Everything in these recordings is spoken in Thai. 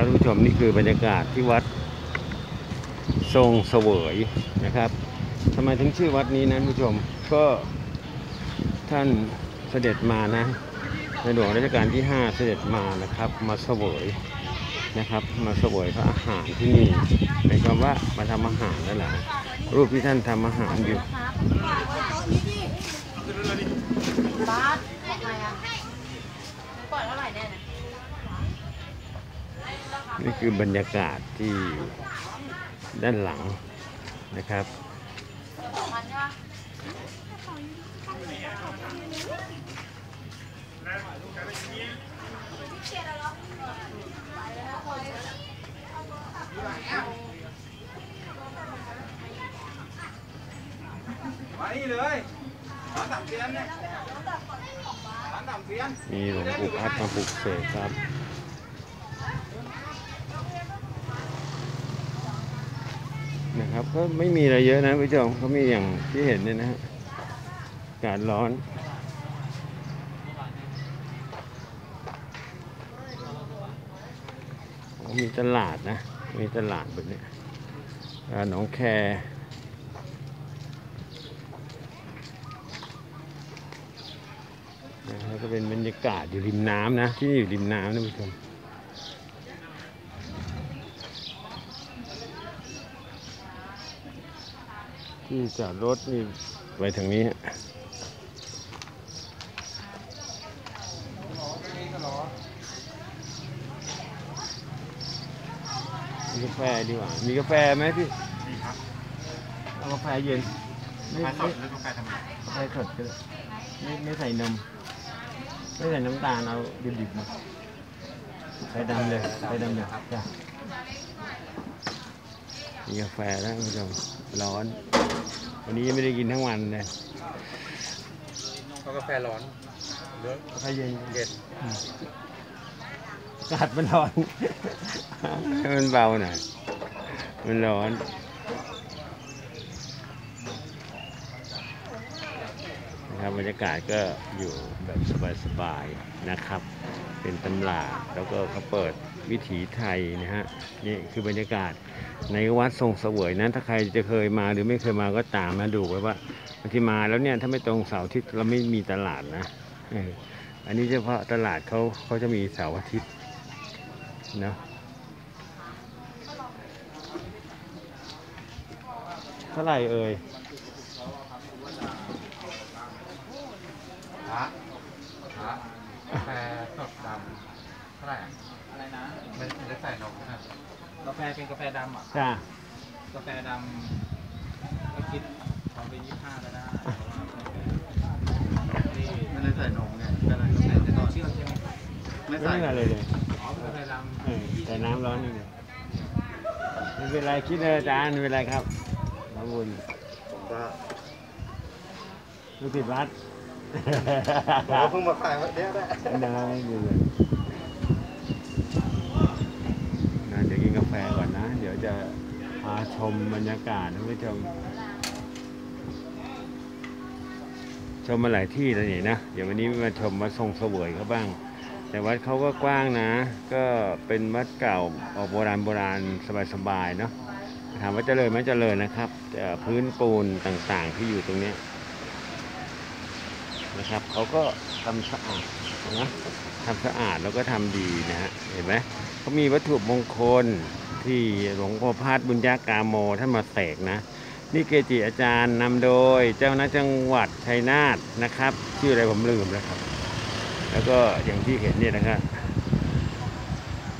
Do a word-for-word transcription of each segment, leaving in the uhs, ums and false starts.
ครับผู้ชมนี่คือบรรยากาศที่วัดทรงเสวยนะครับทำไมถึงชื่อวัดนี้นะผู้ชมก็ท่านเสด็จมานะในหลวงรัชกาลที่ห้าเสด็จมานะครับมาเสวยนะครับมาเสวยพระอาหารที่นี่หมายความว่ามาทำอาหารนั่นแหละรูปที่ท่านทำอาหารอยู่บ้านอะไรอ่ะปล่อยเท่าไหร่แน่นี่คือบรรยากาศที่ด้านหลังนะครับมานี่เลยร้านต่ำเสียนเนี่ยร้านต่ำเสียนมีหลวงปู่พัดมาปลุกเสกครับนะครับก็ไม่มีอะไรเยอะนะผู้ชมเขามีอย่างที่เห็นเนี่ยนะฮะอากาศร้อนมีตลาดนะมีตลาดแบบนี้หนองแคนะครับก็เป็นบรรยากาศอยู่ริมน้ำนะที่อยู่ริมน้ำนะผู้ชมที่จอดรถนี่ไปทางนี้มีกาแฟดีกว่ามีกาแฟไหมพี่มีครับเอากาแฟเย็นไม่สดหรือกาแฟธรรมดากาแฟสดก็ได้ไม่ไม่ใส่นมไม่ใส่น้ำตาลเอาดิบๆมาใส่ดำเลยใส่ดำเลยจ้ะมีกาแฟแล้วคุณผู้ชมร้อนวันนี้ยังไม่ได้กินทั้งวันเลยก็กาแฟร้อนเยอะกาแฟเย็นเย็นอากาศมันร้อนมันเบาหน่อยมันร้อนนะครับบรรยากาศก็อยู่แบบสบายๆนะครับเป็นตำราแล้วก็เขาเปิดวิถีไทยนะฮะนี่คือบรรยากาศในวัดทรงเสวยนะถ้าใครจะเคยมาหรือไม่เคยมาก็ตามนะดูไว้ว่าที่มาแล้วเนี่ยถ้าไม่ตรงเสาร์อาทิตย์เราไม่มีตลาดนะอันนี้เฉพาะตลาดเขาเขาจะมีเสาร์อาทิตย์นะเท่าไหร่เอ่ยพระพระกาแฟสดดำเท่าไหร่อะไรนะไม่ได้ใส่นมนะกาแฟเป็นกาแฟดำอ่ะจ้ากาแฟดำก็คิดทำเป็นยี่ห้าก็ได้ไม่ได้ใส่นมไงไม่ได้ใส่แต่ต่อเชื่อมใช่ไหมไม่ใส่อะไรเลยกาแฟดำใส่น้ำร้อนนี่เลยไม่เป็นไรคิดเลยอาจารย์ไม่เป็นไรครับน้ำบุญผมก็ลูกติดวัดเราเพิ่งมาขายวันนี้ได้ได้เลยนะเดี๋ยวกินกาแฟก่อนนะเดี๋ยวจะพาชมบรรยากาศท่านผู้ชมชมมาหลายที่แล้วนี่นะเดี๋ยววันนี้มาชมวัดทรงเสวยเขาบ้างแต่วัดเขาก็กว้างนะก็เป็นวัดเก่าออกโบราณโบราณสบายๆเนาะถามว่าเจริญไหมเจริญนะครับพื้นปูนต่างๆที่อยู่ตรงนี้นะครับเขาก็ทำสะอาดนะทำสะอาดแล้วก็ทำดีนะฮะเห็นไหมเขามีวัตถุมงคลที่หลวงพ่อพัดบุญญากาโมท่านมาเสกนะนี่เกจิอาจารย์นำโดยเจ้าหน้าจังหวัดชัยนาทนะครับชื่ออะไรผมลืมแล้วครับแล้วก็อย่างที่เห็นเนี่ยนะครับ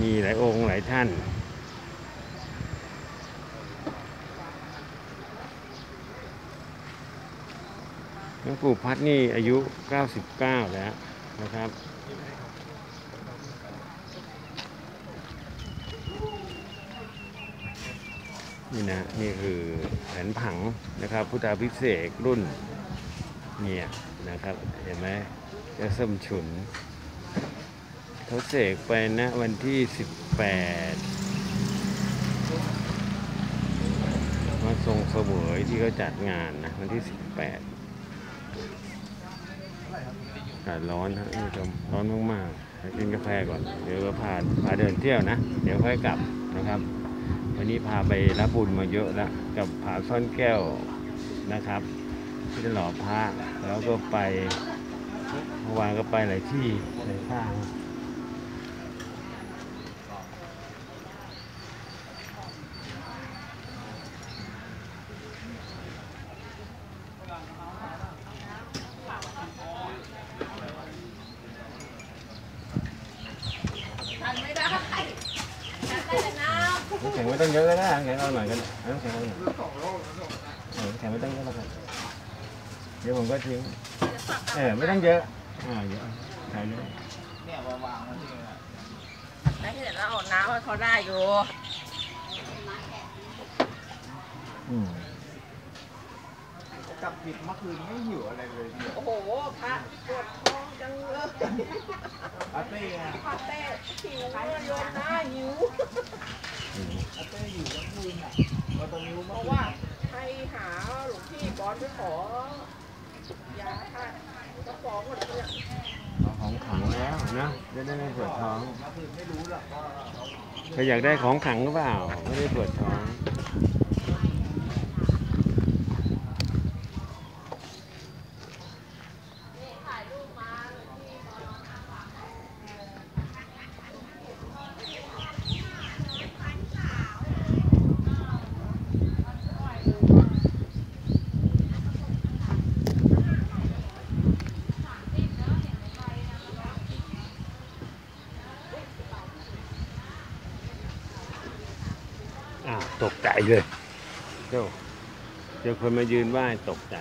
มีหลายองค์หลายท่านหลวงปู่พัดนี่อายุเก้าสิบเก้าแล้วนะครับนี่นะนี่คือแผนผังนะครับพุทธาภิเษกรุ่นเนี่ยนะครับเห็นไหมจะส้มฉุนเขาเสกไปนะวันที่สิบแปดมาทรงเสวยที่เขาจัดงานนะวันที่สิบแปดร้อนฮะท่านผู้ชมร้อนมากๆ กินกาแฟก่อนเดี๋ยวพาพาเดินเที่ยวนะเดี๋ยวค่อยกลับนะครับวันนี้พาไปรับบุญมาเยอะแล้วกับผาซ่อนแก้วนะครับที่ตลาดพระแล้วก็ไปเมื่อวานก็ไปหลายที่หลายท่าแข่งไม่ต้องเยอะก็ได้แข่งเอาหน่อยกันแข่งเอาหน่อยแข่งไม่ต้องเยอะแล้วกันเดี๋ยวผมก็ทิ้งเออไม่ต้องเยอะอ่าเยอะใช่เยอะเนี่ยวางมันทิ้งนะแล้วเห็นแล้วอดน้ำให้เขาได้อยู่อืมกลับปิดเมื่อคืนไม่หิวอะไรเลยโอ้โหพระปวดท้องจังเลยอาเต้อะอาเต้หิวโยนหน้าหิวอาเต้อยู่เมื่อคืนอะมาตอนนี้เพราะว่าไปหาหลวงพี่บอสไปขอยาค่ะก็ขอหมดเลยของขังแล้วนะได้ได้ไม่ปวดท้องใครอยากได้ของขังหรือเปล่าไม่ได้ปวดท้องตกใจเลยเจ้าเจอคนมายืนไหว้ตกใจ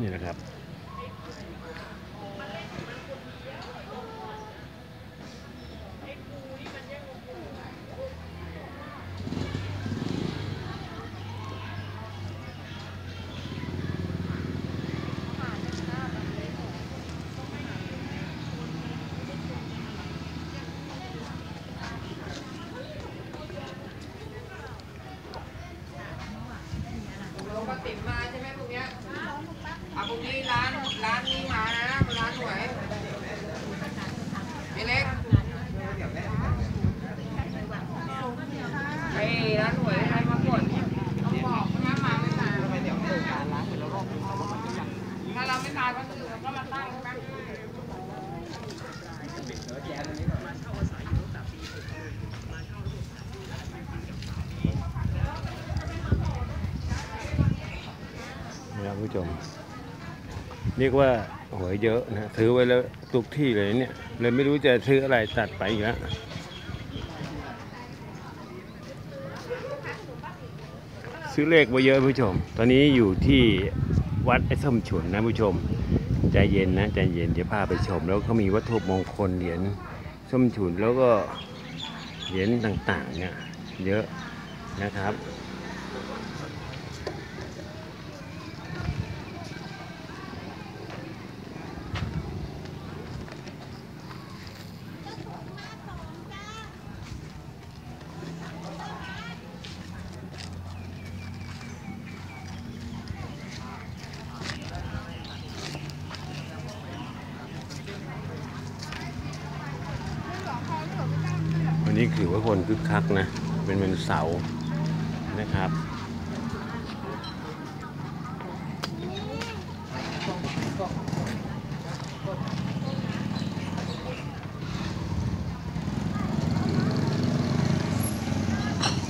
นี่นะครับผู้ชมเรียกว่าหวยเยอะนะถือไว้แล้วทุกที่เลยเนี่ยเลยไม่รู้จะซื้ออะไรตัดไปอีกแล้วซื้อเลขไว้เยอะผู้ชมตอนนี้อยู่ที่วัดไอ้ส้มฉุนนะผู้ชมใจเย็นนะใจเย็นเดี๋ยวพาไปชมแล้วเขามีวัตถุมงคลเหรียญส้มฉุนแล้วก็เหรียญต่างๆเนี่ยเยอะนะครับนี่คือว่าคนคึกคักนะเป็นวันเสาร์นะครับ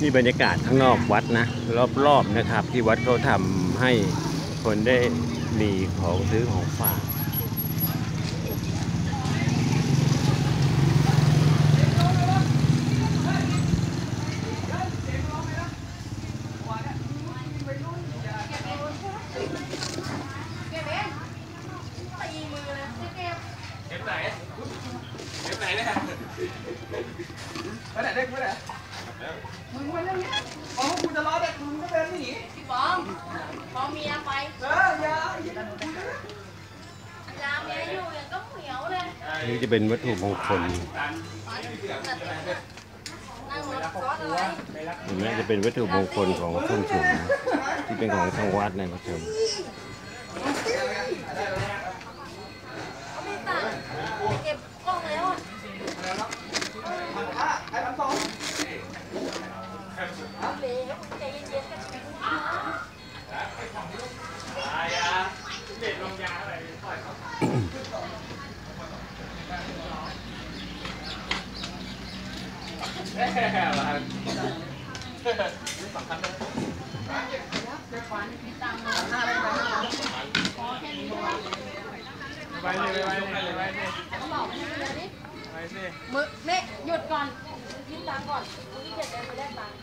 นี่บรรยากาศข้างนอกวัดนะรอบๆนะครับที่วัดเขาทำให้คนได้มีของซื้อของฝากนี่จะเป็นวัตถุมงคลนี่จะเป็นวัตถุมงคลของชุมชนที่เป็นของทางวัดนะครับชมเก็บกล้องแล้วแค่ละสำคัญไปเลยไปเลยไปเลยไปเลยมือเมฆหยุดก่อนยิ้มตาก่อนมือที่เกิดเดินไปได้ตังค์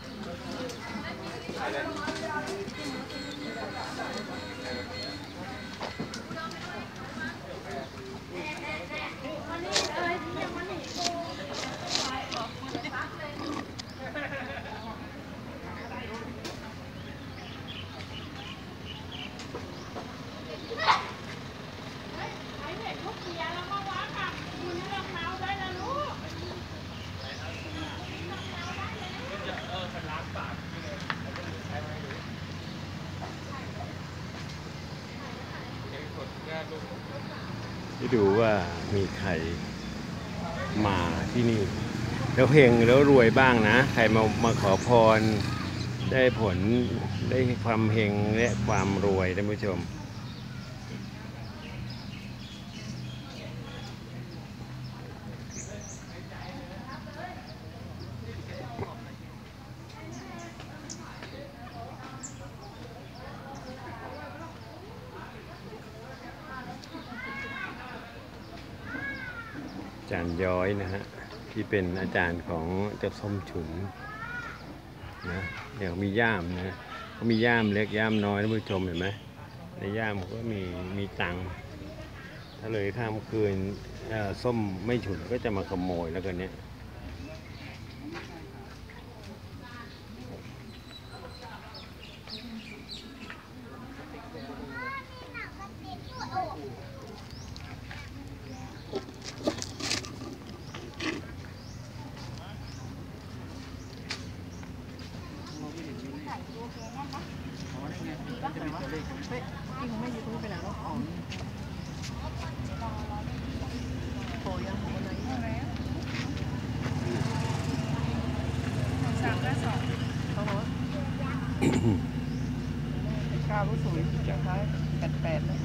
ที่ดูว่ามีใครมาที่นี่แล้วเฮงแล้วรวยบ้างนะใครมามาขอพรได้ผลได้ความเฮงและความรวยท่านผู้ชมอาจารย์ย้อยนะฮะที่เป็นอาจารย์ของเจ้าส้มฉุนนะเดี๋ยวมีย่ามนะเขามีย่ามเล็กย่ามน้อยท่านผู้ชมเห็นไหมในย่ามก็มีมีตังค์ถ้าเลยข้ามคืนส้มไม่ฉุนก็จะมาขโมยแล้วกันเนี่ยข้าวรู้สึกจะคล้ายแปดแปดเลย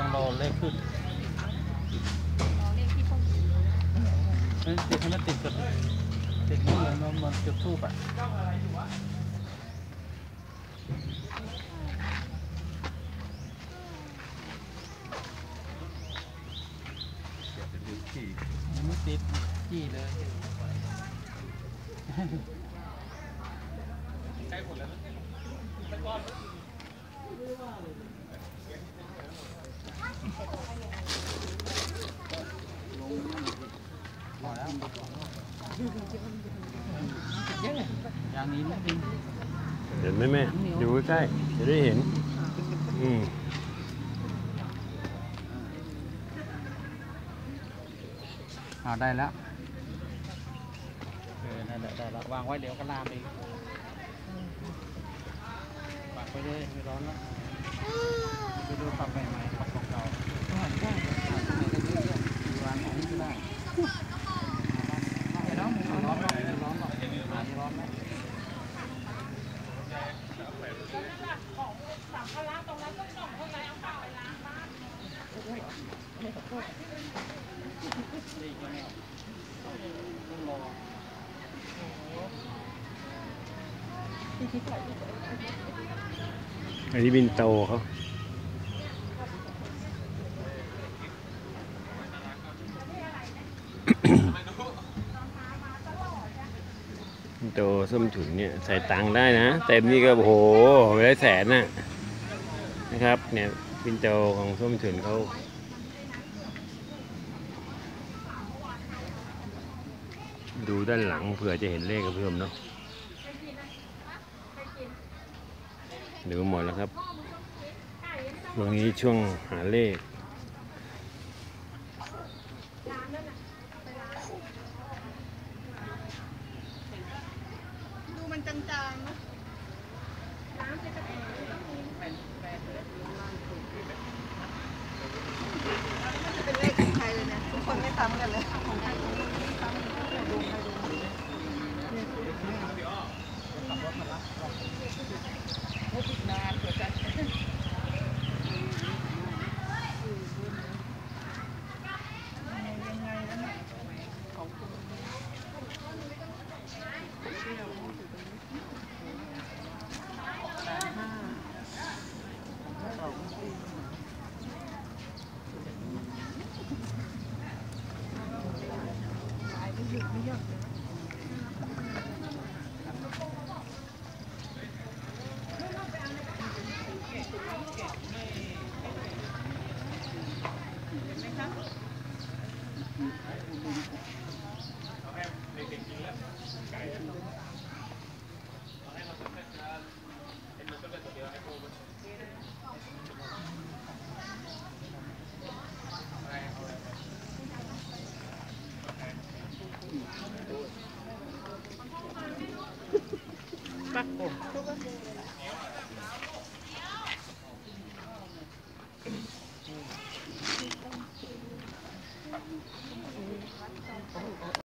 ต้องรอเลขขึ้นรอเลขที่ต้องติดมันติดกันติดมันมันมันจุดทูบอ่ะไม่ติดขี้เลยใกล้หมดแล้วตะกอน อย่างนี้ไม่เป็นเห็นไหมแม่ดูใกล้ๆจะได้เห็นอืมเอาได้แล้วเออได้แล้ววางไว้เดี๋ยวก็ลามเองปักไปเลยไม่ร้อนแล้วไปดูปักใหม่ๆปักของเก่าไอ้ที่บินโตเขาโตส้มถุนเนี่ยใส่ตังได้นะเต็มนี่ก็โอ้โหไม่ได้แสนน่ะนะครับเนี่ยบินโตของส้มถุนเขาดูด้านหลังเผื่อจะเห็นเลขกับเพิ่มเนาะดูหมดแล้วครับตรงนี้ช่วงหาเลขดูมันจางๆนะจะเป็นเลขของใครเลยนะทุกคนไม่ซ้ำกันเลย